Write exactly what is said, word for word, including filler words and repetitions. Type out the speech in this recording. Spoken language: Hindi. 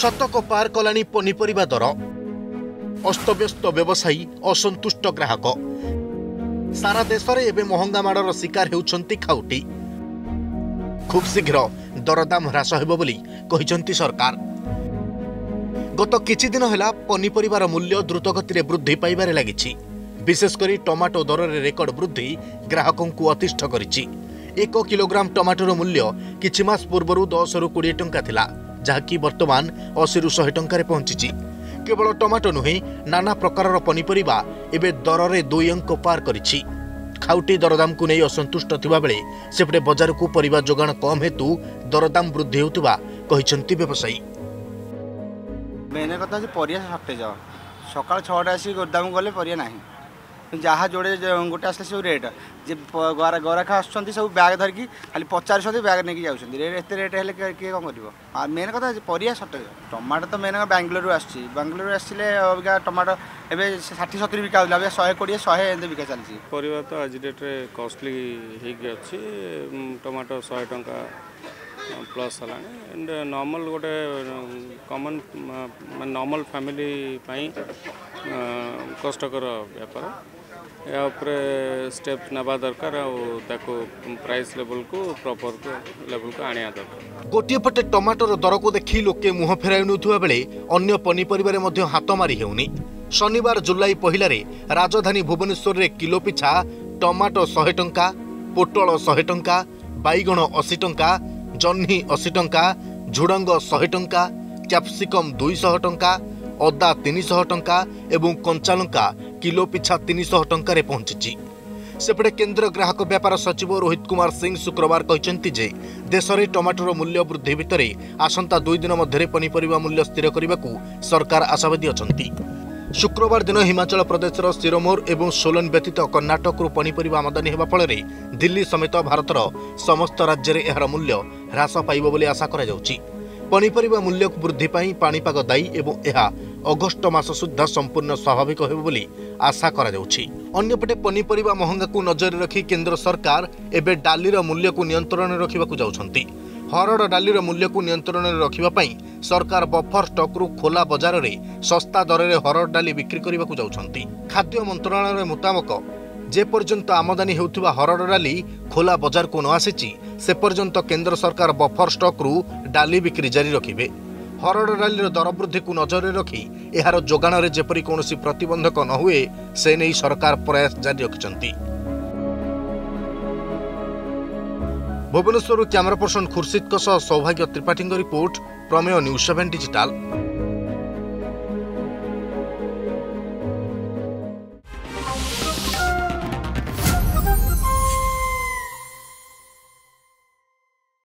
शतक पार कलानी पनीपरिबा दर अस्तव्यस्त व्यवसायी असंतुष्ट ग्राहक सारा देश में एवं महंगा माड़र शिकार होउछंती खाउटी। खूब शीघ्र दरदाम ह्रास हेबो बोली कहिसंती सरकार। गत किछि दिन हेला पनीपरिबार मूल्य द्रुत गति वृद्धि पाइबारे लागिछि। विशेषकर टमाटो दर में रेकर्ड वृद्धि ग्राहकों को अतिष्ठ करिछि। एक किलोग्राम टमाटोर मूल्य किछि मास पूर्व दस रु बीस टंका थिला, जहाँकि वर्तमान अस्सी रु सौ टंकार पहुंची। केवल टमाटो नुहे नाना प्रकार पनीपरिबा एबे दर में दुई अंक पार करिछि। खाउटी दरदाम को नहीं असंतुष्ट थिबा बेले सेपटे बाजार को परिबा जोगाण कम हेतु दरदाम वृद्धि होतबा कहिसंती व्यवसायी। मैंने कथा जे परिया हटे जाओ सकाळ छह टा आसी गोदाम गले परिया नाही, जहाँ जोड़े गोटे आस रेट जे गराखा आसुँच सब बैग धरिकी खाली पचार बैग नहीं जाते रेट रेट है किए कौन कर। मेन कथा परिया सर्टेज टमाटो तो मेन बैंगलोर आसी बैंगलोर आसिले टमाटो एवं षाठी सतुरी बिका होगा शहे कोड़े शहे एम बिका चलती पर तो आज डेट कस्टली होगी। टमाटो शहे टंका प्लस है एंड नॉर्मल गोटे कॉमन नॉर्मल फैमिली कष्टकर व्यापार या उपरे स्टेप नबा दरकार ताको प्राइस लेवल को प्रॉपर लेवल को आनिया दरकार। गोटे पटे टमाटर दर को देखी लोके मुह फेराई नुथुवा बेले अन्य पनीपरिबारे मध्य हाथ मारी हेउनी। शनिवार जुलाई पहिला रे राजधानी भुवनेश्वर रे किलो पिछा टमाटो सौ टंका, पोटल सौ टंका, बैगण अस्सी टंका, जह्नी अस्सी टंका, झुडंग सौ टंका, कैप्सिकम दो सौ टंका, अदा तीन सौ टंका एवं कंचा लंका किलो पिछा तीन सौ टंका रे पहुंची। सेपटे केंद्र ग्राहक व्यापार सचिव रोहित कुमार सिंह शुक्रवार कहते जे देश में टमाटर मूल्य वृद्धि भितर आसंता दुई दिन मध्य पनीपरिबा मूल्य स्थिर करने को सरकार आशावादी अछंती। शुक्रवार दिन हिमाचल प्रदेशर शिरोमोर एवं सोलन व्यतीत कर्णाटकरू पनीपरिबा आमदानी होगा फल दिल्ली समेत भारतर समस्त राज्य में यार मूल्य ह्रास पाइब बोली आशा करा जाउछि। पनीपरिबा मूल्य वृद्धि पाई पाणीपाग दायी एवं यह अगस्ट मास सुद्धा संपूर्ण स्वाभाविक होब बोली आशा करा जाउछि। अन्यपटे पनीपरिबा महंगा को नजर रखी केंद्र सरकार एबे डालीर मूल्य को नियंत्रण रखिबा को जाउछंती। हरड़ डालीर मूल्य को नियंत्रण रखिबा पाई सरकार बफर स्टॉक रु खोला बाजार में सस्ता दर में हरड़ डाली बिक्री करने को जाउछंती। खाद्य मंत्रालय मुताबक जेपर्यंत आमदानी होउथिबा हरड़ डाली खोला बाजार को न आसीछि से पर्यंत केंद्र सरकार बफर स्टॉक रु डाली बिक्री जारी रखिबे। हरड़ डालीर दर वृद्धि को नजर रखी एहार जोगाण रे जेपरि कोनोसी प्रतिबंधक न हुए से नै सरकार प्रयास जारी रखिसंती। Bhubaneswar camera person Khurshid Saubhagya Tripathi report Prameya news seven digital.